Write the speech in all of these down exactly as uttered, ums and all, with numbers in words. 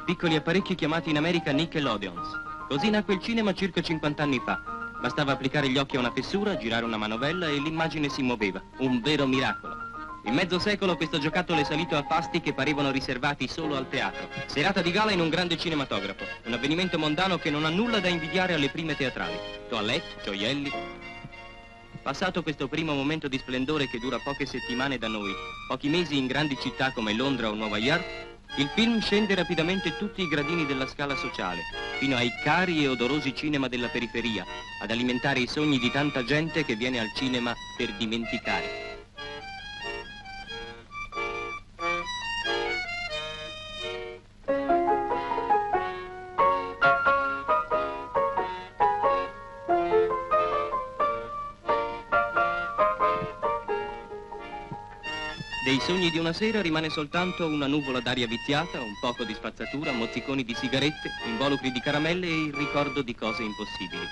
e piccoli apparecchi chiamati in America Nickelodeons. Così nacque il cinema circa cinquant'anni fa. Bastava applicare gli occhi a una fessura, girare una manovella e l'immagine si muoveva. Un vero miracolo. In mezzo secolo questo giocattolo è salito a pasti che parevano riservati solo al teatro. Serata di gala in un grande cinematografo. Un avvenimento mondano che non ha nulla da invidiare alle prime teatrali. Toilette, gioielli. Passato questo primo momento di splendore che dura poche settimane da noi, pochi mesi in grandi città come Londra o Nuova York, il film scende rapidamente tutti i gradini della scala sociale, fino ai cari e odorosi cinema della periferia, ad alimentare i sogni di tanta gente che viene al cinema per dimenticare. Dei sogni di una sera rimane soltanto una nuvola d'aria viziata, un poco di spazzatura, mozziconi di sigarette, involucri di caramelle e il ricordo di cose impossibili.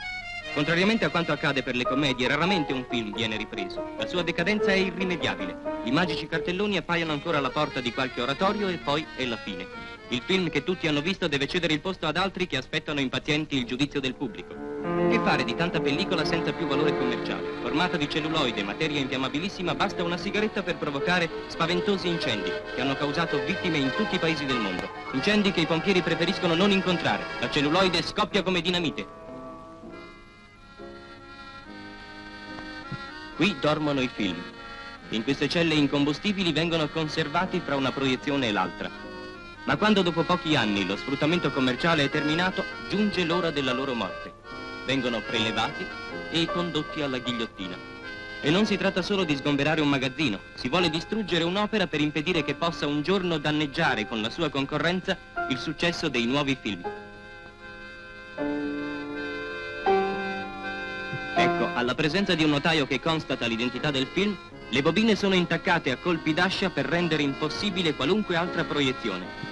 Contrariamente a quanto accade per le commedie, raramente un film viene ripreso. La sua decadenza è irrimediabile. I magici cartelloni appaiono ancora alla porta di qualche oratorio e poi è la fine. Il film che tutti hanno visto deve cedere il posto ad altri che aspettano impazienti il giudizio del pubblico. Che fare di tanta pellicola senza più valore commerciale? Formata di celluloide, materia infiammabilissima, basta una sigaretta per provocare spaventosi incendi che hanno causato vittime in tutti i paesi del mondo. Incendi che i pompieri preferiscono non incontrare. La celluloide scoppia come dinamite. Qui dormono i film. In queste celle incombustibili vengono conservati fra una proiezione e l'altra. Ma quando dopo pochi anni lo sfruttamento commerciale è terminato, giunge l'ora della loro morte. Vengono prelevati e condotti alla ghigliottina. E non si tratta solo di sgomberare un magazzino, si vuole distruggere un'opera per impedire che possa un giorno danneggiare con la sua concorrenza il successo dei nuovi film. Ecco, alla presenza di un notaio che constata l'identità del film, le bobine sono intaccate a colpi d'ascia per rendere impossibile qualunque altra proiezione.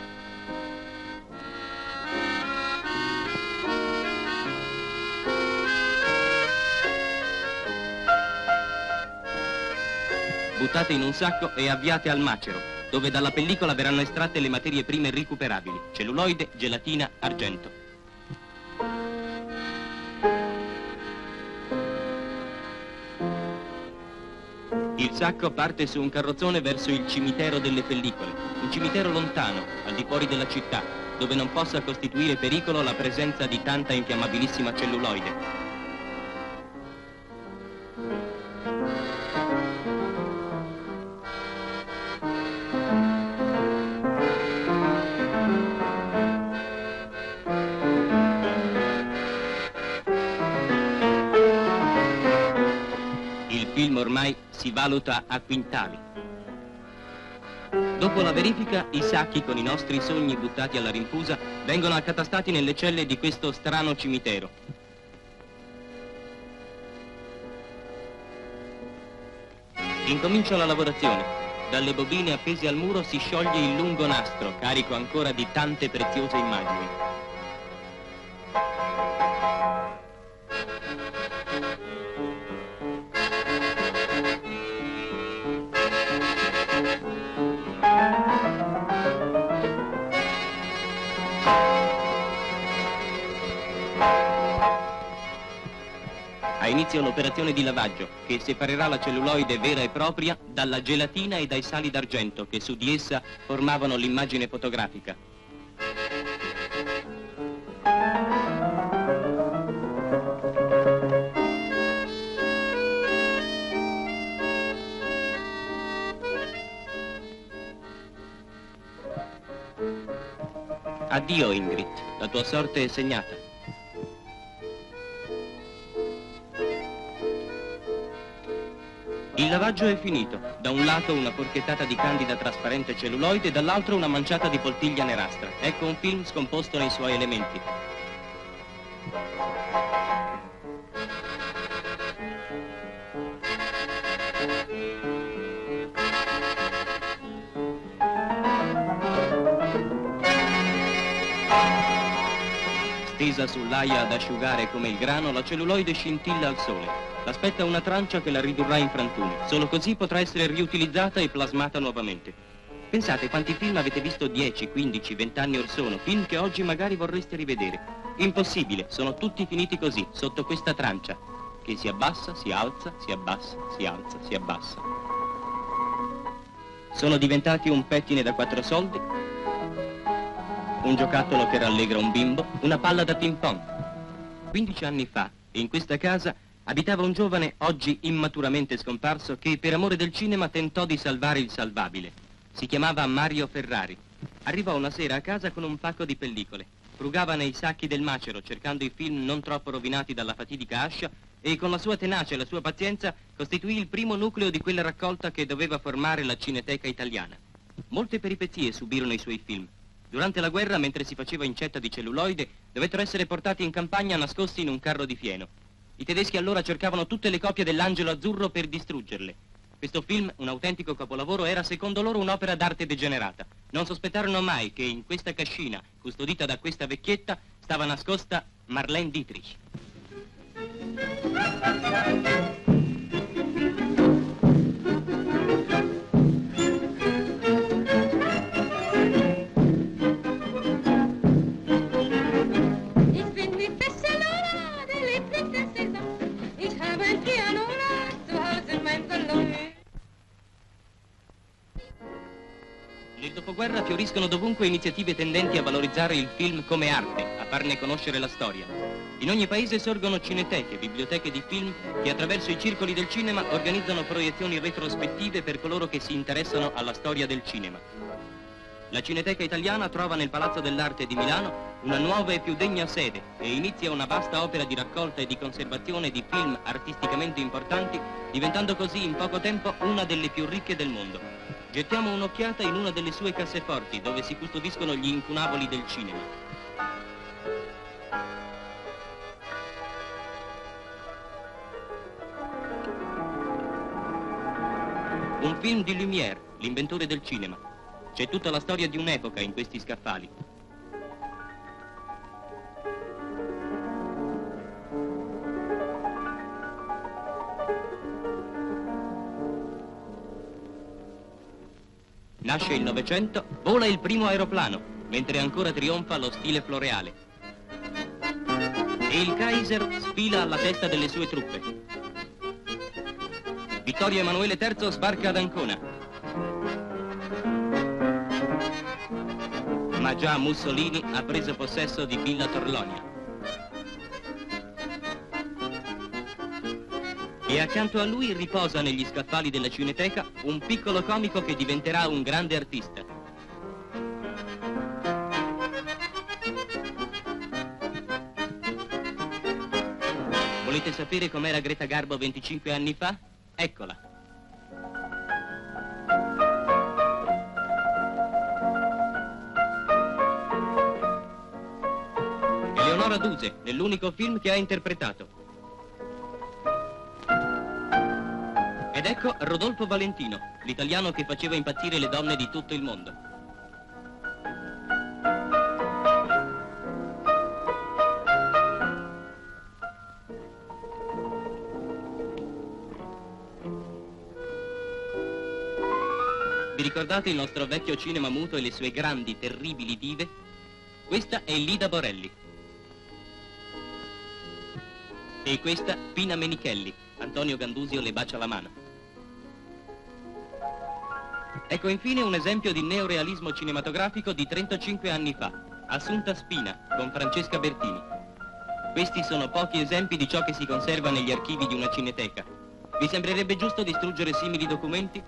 Buttate in un sacco e avviate al macero, dove dalla pellicola verranno estratte le materie prime recuperabili, celluloide, gelatina, argento. Il sacco parte su un carrozzone verso il cimitero delle pellicole, un cimitero lontano, al di fuori della città, dove non possa costituire pericolo la presenza di tanta infiammabilissima celluloide. Si valuta a quintali. Dopo la verifica, i sacchi con i nostri sogni buttati alla rinfusa vengono accatastati nelle celle di questo strano cimitero. Incomincia la lavorazione. Dalle bobine appese al muro si scioglie il lungo nastro, carico ancora di tante preziose immagini. Ha inizio l'operazione di lavaggio che separerà la celluloide vera e propria dalla gelatina e dai sali d'argento che su di essa formavano l'immagine fotografica. Addio Ingrid, la tua sorte è segnata. Il lavaggio è finito, da un lato una porchettata di candida trasparente celluloide, dall'altro una manciata di poltiglia nerastra. Ecco un film scomposto nei suoi elementi. Stesa sull'aia ad asciugare come il grano, la celluloide scintilla al sole. L'aspetta una trancia che la ridurrà in frantumi. Solo così potrà essere riutilizzata e plasmata nuovamente. Pensate quanti film avete visto dieci, quindici, venti anni or sono, film che oggi magari vorreste rivedere. Impossibile, sono tutti finiti così, sotto questa trancia, che si abbassa, si alza, si abbassa, si alza, si abbassa. Sono diventati un pettine da quattro soldi, un giocattolo che rallegra un bimbo, una palla da ping pong. quindici anni fa, in questa casa, abitava un giovane oggi immaturamente scomparso che per amore del cinema tentò di salvare il salvabile. Si chiamava Mario Ferrari. Arrivò una sera a casa con un pacco di pellicole. Frugava nei sacchi del macero cercando i film non troppo rovinati dalla fatidica ascia e con la sua tenacia e la sua pazienza costituì il primo nucleo di quella raccolta che doveva formare la Cineteca Italiana. Molte peripezie subirono i suoi film. Durante la guerra, mentre si faceva incetta di celluloide, dovettero essere portati in campagna nascosti in un carro di fieno. I tedeschi allora cercavano tutte le copie dell'Angelo Azzurro per distruggerle. Questo film, un autentico capolavoro, era secondo loro un'opera d'arte degenerata. Non sospettarono mai che in questa cascina, custodita da questa vecchietta, stava nascosta Marlene Dietrich. Nel dopoguerra fioriscono dovunque iniziative tendenti a valorizzare il film come arte, a farne conoscere la storia. In ogni paese sorgono cineteche, biblioteche di film che attraverso i circoli del cinema organizzano proiezioni retrospettive per coloro che si interessano alla storia del cinema. La Cineteca Italiana trova nel Palazzo dell'Arte di Milano una nuova e più degna sede e inizia una vasta opera di raccolta e di conservazione di film artisticamente importanti, diventando così in poco tempo una delle più ricche del mondo. Gettiamo un'occhiata in una delle sue casseforti, dove si custodiscono gli incunaboli del cinema. Un film di Lumière, l'inventore del cinema. C'è tutta la storia di un'epoca in questi scaffali. Nasce il Novecento, vola il primo aeroplano, mentre ancora trionfa lo stile floreale. E il Kaiser sfila alla testa delle sue truppe. Vittorio Emanuele terzo sbarca ad Ancona. Ma già Mussolini ha preso possesso di Villa Torlonia. E accanto a lui riposa negli scaffali della Cineteca un piccolo comico che diventerà un grande artista. Volete sapere com'era Greta Garbo venticinque anni fa? Eccola. Eleonora Duse, nell'unico film che ha interpretato. Ed ecco Rodolfo Valentino, l'italiano che faceva impazzire le donne di tutto il mondo. Vi ricordate il nostro vecchio cinema muto e le sue grandi, terribili dive? Questa è Lida Borelli. E questa Pina Menichelli. Antonio Gandusio le bacia la mano. Ecco infine un esempio di neorealismo cinematografico di trentacinque anni fa, Assunta Spina, con Francesca Bertini. Questi sono pochi esempi di ciò che si conserva negli archivi di una cineteca. Vi sembrerebbe giusto distruggere simili documenti?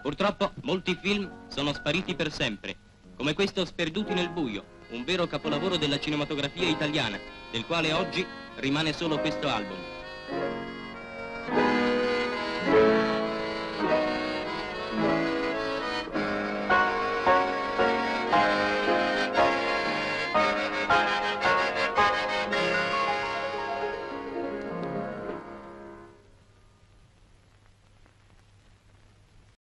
Purtroppo molti film sono spariti per sempre, come questo Sperduti nel buio, un vero capolavoro della cinematografia italiana, del quale oggi rimane solo questo album.